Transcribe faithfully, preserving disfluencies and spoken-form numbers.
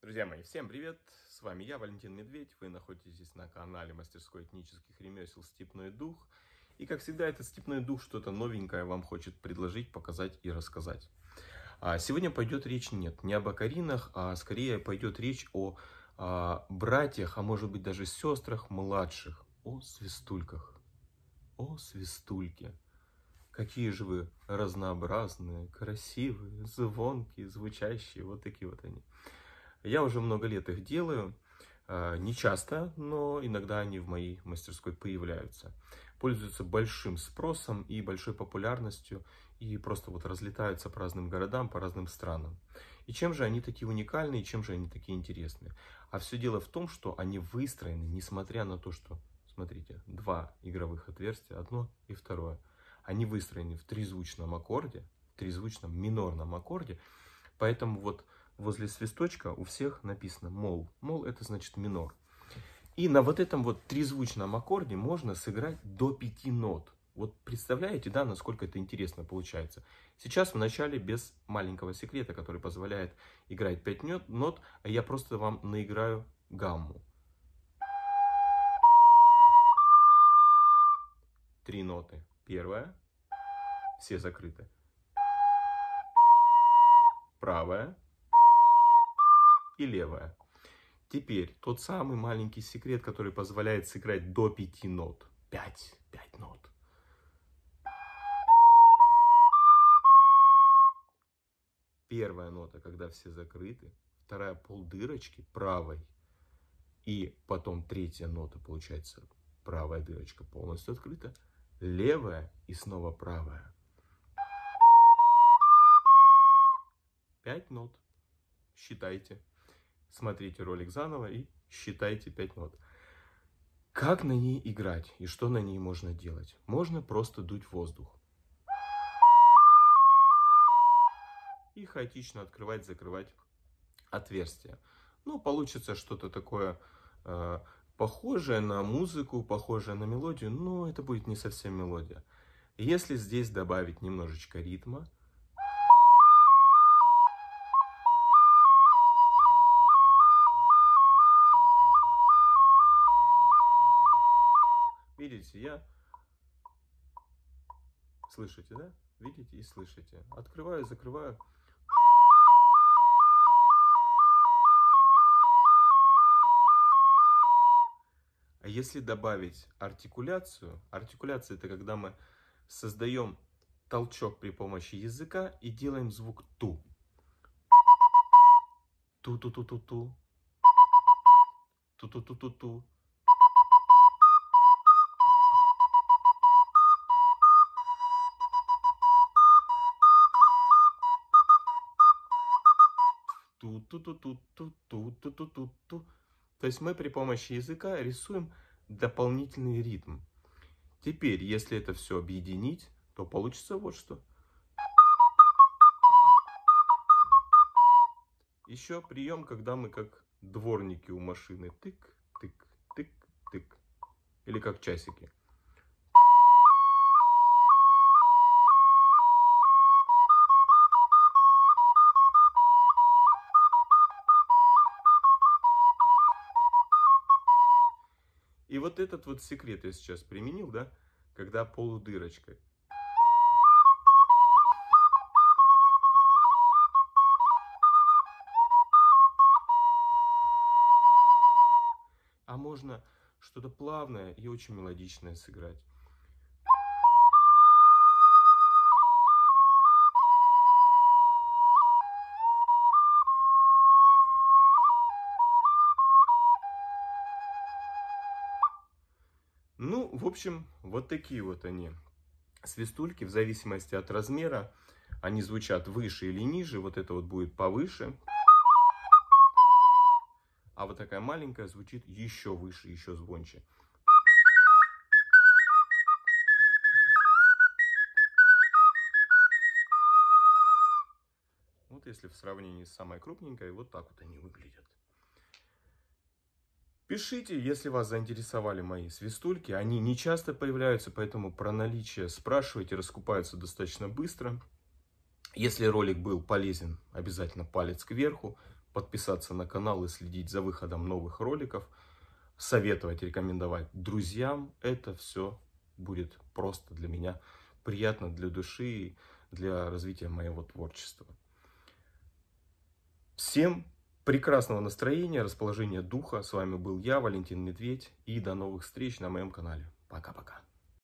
Друзья мои, всем привет! С вами я, Валентин Медведь. Вы находитесь на канале мастерской этнических ремесел «Степной дух». И, как всегда, этот «Степной дух» что-то новенькое вам хочет предложить, показать и рассказать. Сегодня пойдет речь нет, не об окаринах, а скорее пойдет речь о, о братьях, а может быть даже сестрах младших, о свистульках. О свистульке! Какие же вы разнообразные, красивые, звонкие, звучащие, вот такие вот они. Я уже много лет их делаю, не часто, но иногда они в моей мастерской появляются. Пользуются большим спросом и большой популярностью, и просто вот разлетаются по разным городам, по разным странам. И чем же они такие уникальные, и чем же они такие интересные? А все дело в том, что они выстроены, несмотря на то, что, смотрите, два игровых отверстия, одно и второе. Они выстроены в тризвучном аккорде, в тризвучном минорном аккорде, поэтому вот возле свисточка у всех написано мол. Мол — это значит минор. И на вот этом вот тризвучном аккорде можно сыграть до пяти нот. Вот представляете, да, насколько это интересно получается. Сейчас в начале без маленького секрета, который позволяет играть пять нот, а я просто вам наиграю гамму. Три ноты. Первая. Все закрыты. Правая. И левая. Теперь тот самый маленький секрет, который позволяет сыграть до пяти нот. Пять. Пять нот. Первая нота, когда все закрыты. Вторая полдырочки правой. И потом третья нота, получается, правая дырочка полностью открыта. Левая и снова правая. Пять нот. Считайте. Смотрите ролик заново и считайте пять нот. Как на ней играть и что на ней можно делать? Можно просто дуть воздух. И хаотично открывать, закрывать отверстия. Ну, получится что-то такое э, похожее на музыку, похожее на мелодию, но это будет не совсем мелодия. Если здесь добавить немножечко ритма, видите, я, слышите, да? Видите и слышите. Открываю, закрываю. А если добавить артикуляцию, артикуляция — это когда мы создаем толчок при помощи языка и делаем звук ту. Ту-ту-ту-ту-ту. Ту-ту-ту-ту-ту. Ту-ту-ту-ту-ту-ту-ту-ту-ту. То есть мы при помощи языка рисуем дополнительный ритм. Теперь, если это все объединить, то получится вот что. Еще прием, когда мы как дворники у машины. Тык-тык-тык-тык. Или как часики. И вот этот вот секрет я сейчас применил, да, когда полудырочкой. А можно что-то плавное и очень мелодичное сыграть. Ну, в общем, вот такие вот они, свистульки, в зависимости от размера, они звучат выше или ниже, вот это вот будет повыше, а вот такая маленькая звучит еще выше, еще звонче. Вот если в сравнении с самой крупненькой, вот так вот они выглядят. Пишите, если вас заинтересовали мои свистульки. Они не часто появляются, поэтому про наличие спрашивайте, раскупаются достаточно быстро. Если ролик был полезен, обязательно палец кверху. подписаться на канал и следить за выходом новых роликов, советовать, рекомендовать друзьям. Это все будет просто для меня приятно, для души, для развития моего творчества. Всем прекрасного настроения, расположения духа. С вами был я, Валентин Медведь. И до новых встреч на моем канале. Пока-пока.